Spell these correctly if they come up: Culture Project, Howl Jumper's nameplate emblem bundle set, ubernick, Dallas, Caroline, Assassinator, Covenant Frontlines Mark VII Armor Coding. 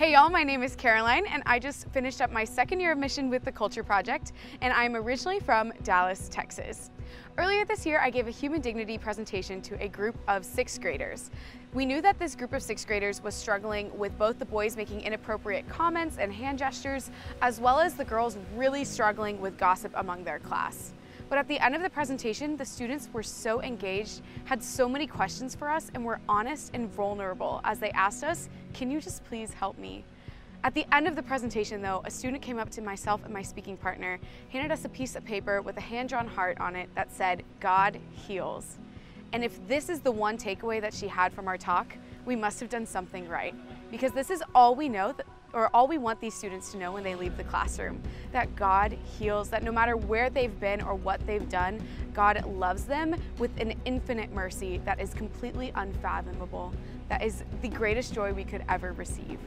Hey y'all, my name is Caroline and I just finished up my second year of mission with the Culture Project, and I'm originally from Dallas, Texas. Earlier this year, I gave a human dignity presentation to a group of sixth graders. We knew that this group of sixth graders was struggling with both the boys making inappropriate comments and hand gestures, as well as the girls really struggling with gossip among their class. But at the end of the presentation, the students were so engaged, had so many questions for us, and were honest and vulnerable as they asked us, "Can you just please help me?" At the end of the presentation though, a student came up to myself and my speaking partner, handed us a piece of paper with a hand-drawn heart on it that said, "God heals." And if this is the one takeaway that she had from our talk, we must have done something right. Because this is all we know, or all we want these students to know when they leave the classroom, that God heals, that no matter where they've been or what they've done, God loves them with an infinite mercy that is completely unfathomable. That is the greatest joy we could ever receive.